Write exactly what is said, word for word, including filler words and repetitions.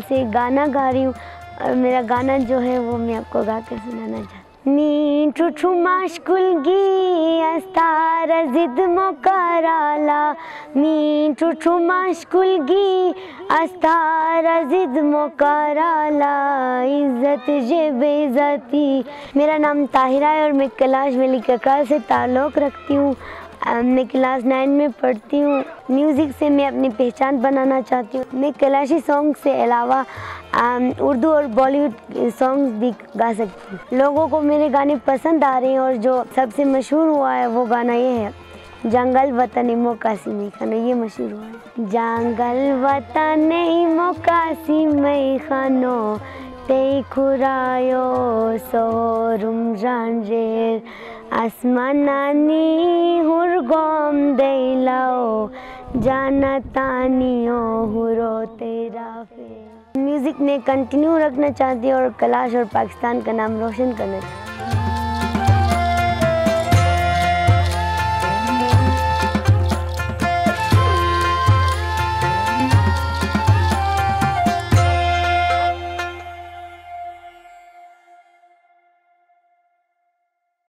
साल से गाना गा रही हूँ और मेरा गाना जो है वो मैं आपको गा कर सुनाना चाहती हूँ। नी ठुठु माशकुलगी अस्तार जिद मोकराला, नी ठुठु माशकुलगी अस्तार जिद मोकराला, इज्जत जे बेइज्जती। मेरा नाम ताहिरा है और मैं कलाश वैली ककराल से ताल्लुक़ रखती हूँ। मैं क्लास नाइन में पढ़ती हूँ। म्यूज़िक से मैं अपनी पहचान बनाना चाहती हूँ। मैं कलाशी सॉन्ग से अलावा उर्दू और बॉलीवुड सॉन्ग्स भी गा सकती हूँ। लोगों को मेरे गाने पसंद आ रहे हैं और जो सबसे मशहूर हुआ है वो गाना ये है, जंगल वतन मोकासिमई खानो, ये मशहूर हुआ है। जंगल वतन मोकासिमई खानो ते खुरायो सोहरुम जानजेर, आसमानानी हुरगम देलाओ जानतानियो हुरो तेरा फे। म्यूज़िक में कंटिन्यू रखना चाहती हूँ और कलाश और पाकिस्तान का नाम रोशन करना चाहती हूँ।